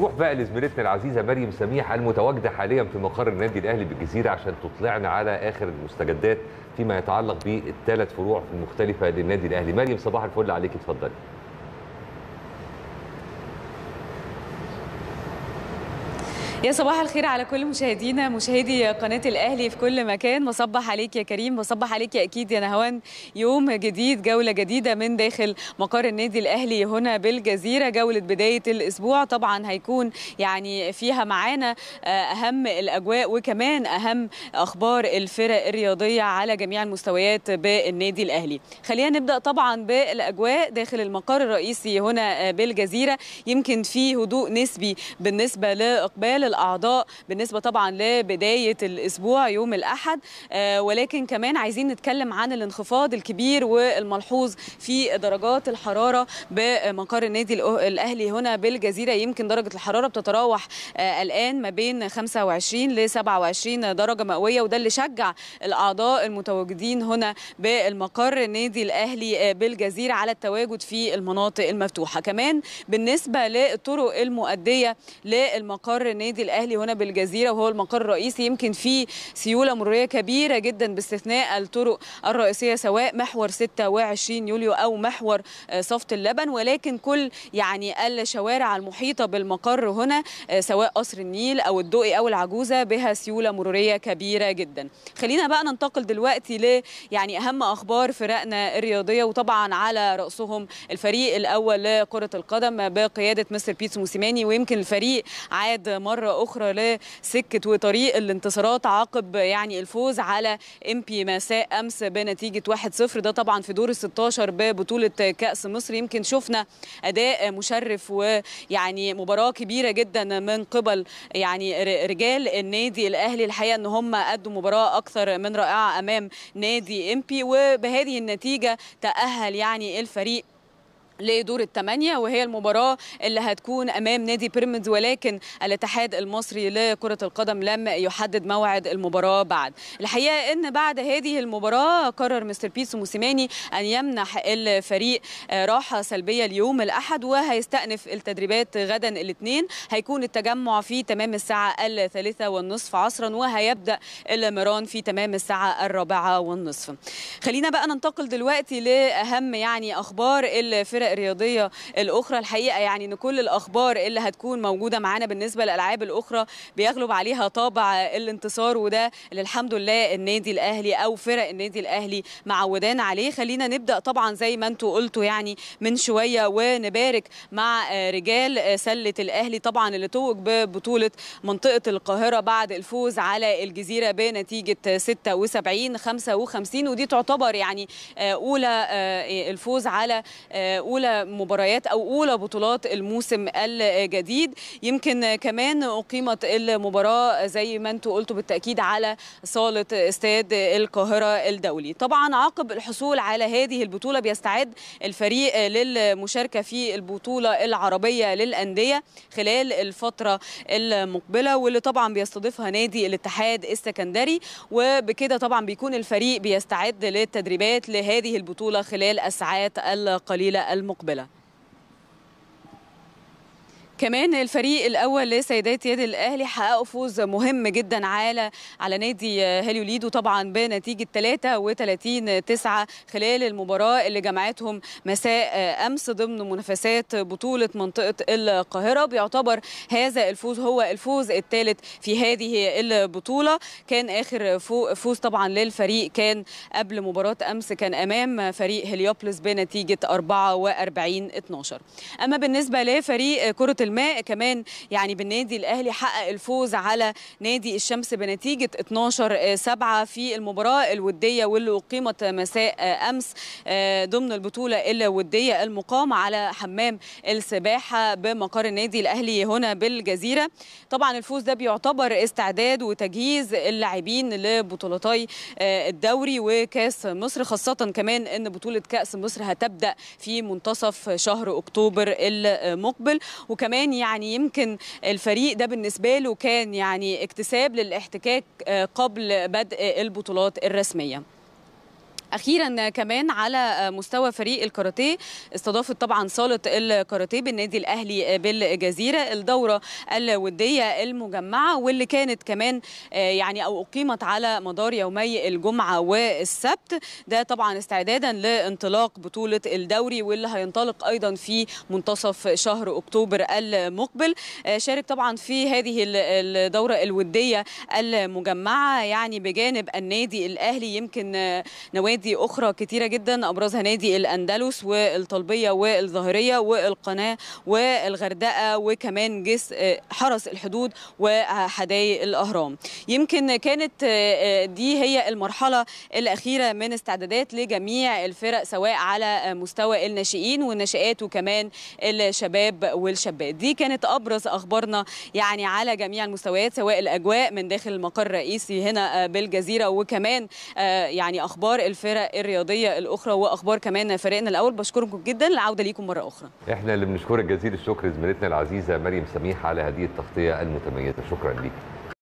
نروح بقى لزميلتنا العزيزه مريم سميح المتواجده حاليا في مقر النادي الاهلي بالجزيره عشان تطلعنا على اخر المستجدات فيما يتعلق بالثلاث فروع المختلفه للنادي الاهلي. مريم صباح الفل عليك، اتفضلي. يا صباح الخير على كل مشاهدينا، مشاهدي قناة الأهلي في كل مكان. بصبح عليك يا كريم، بصبح عليك يا أكيد يا نهوان. يوم جديد، جولة جديدة من داخل مقر النادي الأهلي هنا بالجزيرة، جولة بداية الأسبوع. طبعا هيكون يعني فيها معانا أهم الأجواء وكمان أهم أخبار الفرق الرياضية على جميع المستويات بالنادي الأهلي. خلينا نبدأ طبعا بالأجواء داخل المقر الرئيسي هنا بالجزيرة. يمكن فيه هدوء نسبي بالنسبة لإقبال الأعضاء بالنسبة طبعا لبداية الأسبوع يوم الأحد، ولكن كمان عايزين نتكلم عن الانخفاض الكبير والملحوظ في درجات الحرارة بمقر النادي الأهلي هنا بالجزيرة. يمكن درجة الحرارة بتتراوح الآن ما بين 25 ل 27 درجة مئوية، وده اللي شجع الأعضاء المتواجدين هنا بالمقر النادي الأهلي بالجزيرة على التواجد في المناطق المفتوحة. كمان بالنسبة للطرق المؤدية للمقر النادي الأهلي هنا بالجزيرة وهو المقر الرئيسي، يمكن في سيولة مرورية كبيرة جدا باستثناء الطرق الرئيسية سواء محور 26 يوليو أو محور صفت اللبن، ولكن كل يعني الشوارع المحيطة بالمقر هنا سواء قصر النيل أو الدقي أو العجوزة بها سيولة مرورية كبيرة جدا. خلينا بقى ننتقل دلوقتي ل يعني أهم أخبار فرقنا الرياضية، وطبعا على رأسهم الفريق الأول لكرة القدم بقيادة مستر بيتسو موسيماني. ويمكن الفريق عاد مرة أخرى لسكة وطريق الانتصارات عقب يعني الفوز على امبي مساء أمس بنتيجة 1-0، ده طبعا في دور ال16 ببطولة كأس مصر. يمكن شفنا أداء مشرف ويعني مباراة كبيرة جدا من قبل يعني رجال النادي الأهلي. الحقيقة أن هم أدوا مباراة أكثر من رائعة أمام نادي امبي، وبهذه النتيجة تأهل يعني الفريق لدور ال8، وهي المباراة اللي هتكون أمام نادي بيراميدز، ولكن الاتحاد المصري لكرة القدم لم يحدد موعد المباراة بعد. الحقيقة أن بعد هذه المباراة قرر مستر بيتسو موسيماني أن يمنح الفريق راحة سلبية ليوم الأحد، وهيستأنف التدريبات غدا الاثنين. هيكون التجمع في تمام الساعة 3:30 عصرا، وهيبدأ المران في تمام الساعة 4:15. خلينا بقى ننتقل دلوقتي لأهم يعني أخبار الفرق الرياضية الأخرى. الحقيقة يعني أن كل الأخبار اللي هتكون موجودة معانا بالنسبة للألعاب الأخرى بيغلب عليها طابع الانتصار، وده اللي الحمد لله النادي الأهلي أو فرق النادي الأهلي معودان عليه. خلينا نبدأ طبعا زي ما انتوا قلتوا يعني من شوية، ونبارك مع رجال سلة الأهلي طبعا اللي توج ببطولة منطقة القاهرة بعد الفوز على الجزيرة بنتيجة 76-55، ودي تعتبر يعني أولى الفوز على أولى مباريات أو أولى بطولات الموسم الجديد. يمكن كمان أقيمت المباراة زي ما أنتوا قلتوا بالتأكيد على صالة استاد القاهرة الدولي. طبعا عقب الحصول على هذه البطولة بيستعد الفريق للمشاركة في البطولة العربية للأندية خلال الفترة المقبلة، واللي طبعا بيستضيفها نادي الاتحاد السكندري، وبكده طبعا بيكون الفريق بيستعد للتدريبات لهذه البطولة خلال الساعات القليلة المقبلة. كمان الفريق الأول لسيدات يد الأهلي حققوا فوز مهم جدا على نادي هيليوليدو طبعا بنتيجة 33-9 خلال المباراة اللي جمعتهم مساء أمس ضمن منافسات بطولة منطقة القاهرة. بيعتبر هذا الفوز هو الفوز الثالث في هذه البطولة. كان آخر فوز طبعا للفريق كان قبل مباراة أمس، كان أمام فريق هليوبوليس بنتيجة 44-12. أما بالنسبة لفريق كرة الماء كمان يعني بالنادي الأهلي حقق الفوز على نادي الشمس بنتيجة 12-7 في المباراة الودية واللي أقيمت مساء أمس ضمن البطولة الودية المقامة على حمام السباحة بمقر النادي الأهلي هنا بالجزيرة. طبعا الفوز ده بيعتبر استعداد وتجهيز اللاعبين لبطولتي الدوري وكأس مصر، خاصة كمان أن بطولة كأس مصر هتبدأ في منتصف شهر أكتوبر المقبل. وكمان يعني يمكن الفريق ده بالنسبة له كان يعني اكتساب للاحتكاك قبل بدء البطولات الرسمية. اخيرا كمان على مستوى فريق الكاراتيه استضافت طبعا صاله الكاراتيه بالنادي الاهلي بالجزيره الدوره الوديه المجمعه واللي كانت كمان يعني او اقيمت على مدار يومي الجمعه والسبت، ده طبعا استعدادا لانطلاق بطوله الدوري واللي هينطلق ايضا في منتصف شهر اكتوبر المقبل. شارك طبعا في هذه الدوره الوديه المجمعه يعني بجانب النادي الاهلي يمكن نوادي اخرى كتيره جدا ابرزها نادي الأندلس والطلبيه والظاهريه والقناه والغردقه وكمان جسر حرس الحدود وحدائق الاهرام. يمكن كانت دي هي المرحله الاخيره من استعدادات لجميع الفرق سواء على مستوى الناشئين والناشئات وكمان الشباب والشابات. دي كانت ابرز اخبارنا يعني على جميع المستويات سواء الاجواء من داخل المقر الرئيسي هنا بالجزيره وكمان يعني اخبار الفرق الرياضيه الاخرى واخبار كمان فريقنا الاول. بشكركم جدا، العوده ليكم مره اخرى. احنا اللي بنشكرك جزيل الشكر زميلتنا العزيزه مريم سميح على هذه التغطيه المتميزه، شكرا ليك.